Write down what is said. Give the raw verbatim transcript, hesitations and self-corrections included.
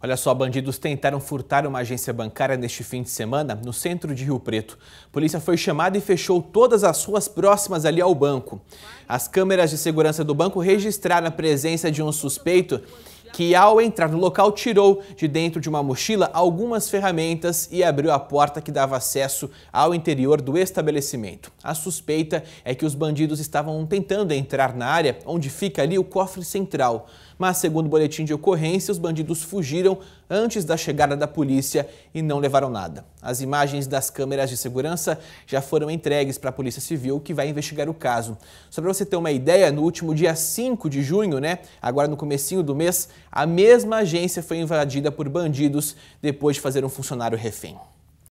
Olha só, bandidos tentaram furtar uma agência bancária neste fim de semana no centro de Rio Preto. A polícia foi chamada e fechou todas as ruas próximas ali ao banco. As câmeras de segurança do banco registraram a presença de um suspeito que, ao entrar no local, tirou de dentro de uma mochila algumas ferramentas e abriu a porta que dava acesso ao interior do estabelecimento. A suspeita é que os bandidos estavam tentando entrar na área onde fica ali o cofre central. Mas, segundo o boletim de ocorrência, os bandidos fugiram antes da chegada da polícia e não levaram nada. As imagens das câmeras de segurança já foram entregues para a Polícia Civil, que vai investigar o caso. Só para você ter uma ideia, no último dia cinco de junho, né, agora no comecinho do mês, a mesma agência foi invadida por bandidos depois de fazer um funcionário refém.